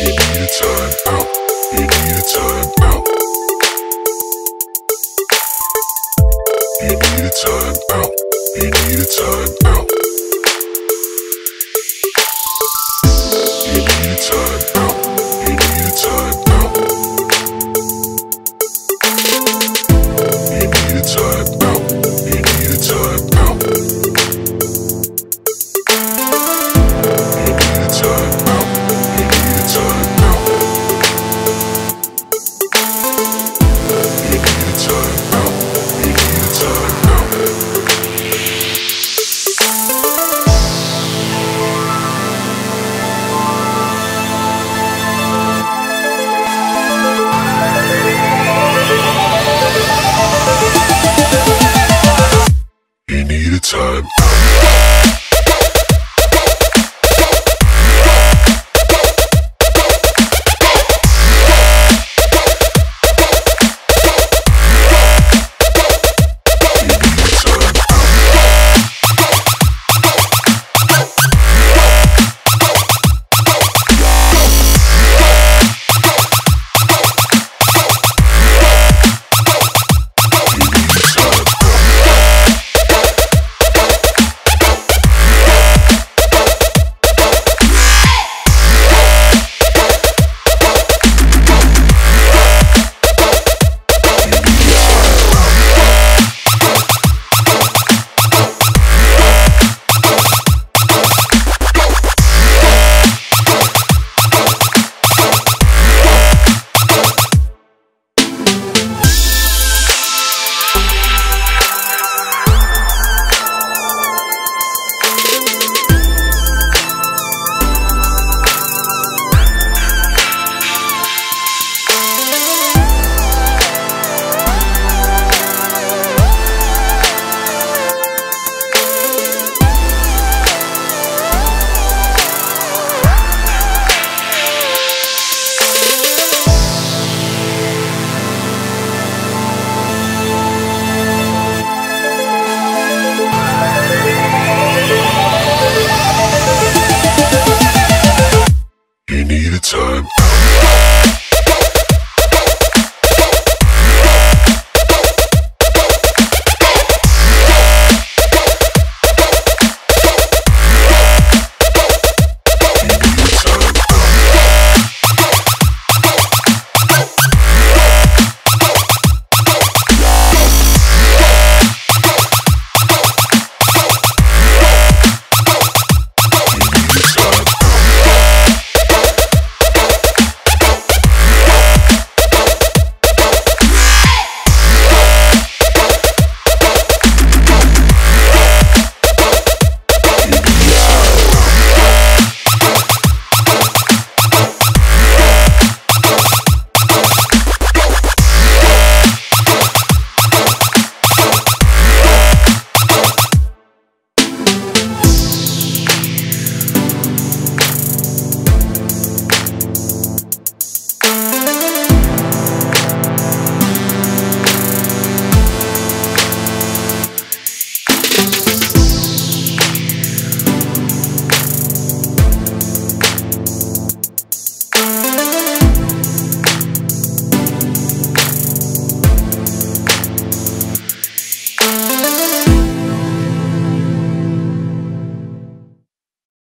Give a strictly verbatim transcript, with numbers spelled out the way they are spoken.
You need a time out. You need a time out. You need a time out. You need a time out. You need a time out. You need a time out. You need a time out. You need a time out. You need a time out. Time need a time.